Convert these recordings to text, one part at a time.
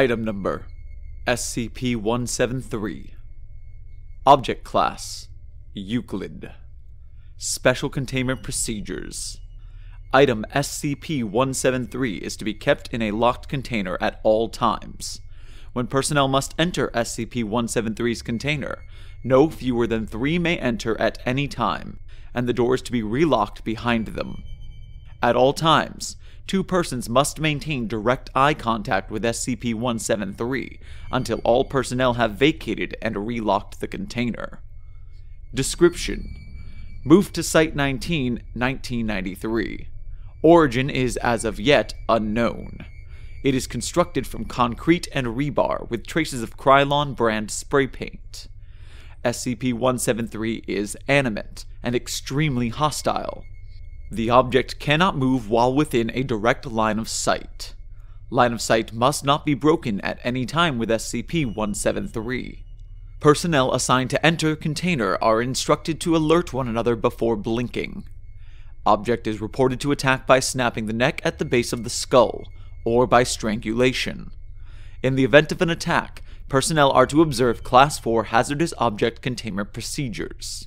Item Number SCP-173. Object Class Euclid. Special Containment Procedures. Item SCP-173 is to be kept in a locked container at all times. When personnel must enter SCP-173's container, no fewer than 3 may enter at any time, and the door is to be relocked behind them. At all times, 2 persons must maintain direct eye contact with SCP-173 until all personnel have vacated and relocked the container. Description: Moved to Site-19, 1993. Origin is as of yet unknown. It is constructed from concrete and rebar with traces of Krylon brand spray paint. SCP-173 is animate and extremely hostile. The object cannot move while within a direct line of sight. Line of sight must not be broken at any time with SCP-173. Personnel assigned to enter container are instructed to alert one another before blinking. Object is reported to attack by snapping the neck at the base of the skull, or by strangulation. In the event of an attack, personnel are to observe Class 4 hazardous object containment procedures.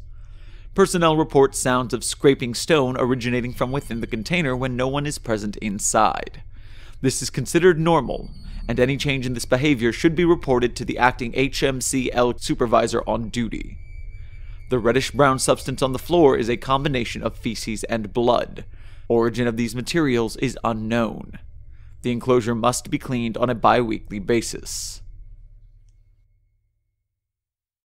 Personnel report sounds of scraping stone originating from within the container when no one is present inside. This is considered normal, and any change in this behavior should be reported to the acting HMCL supervisor on duty. The reddish-brown substance on the floor is a combination of feces and blood. Origin of these materials is unknown. The enclosure must be cleaned on a bi-weekly basis.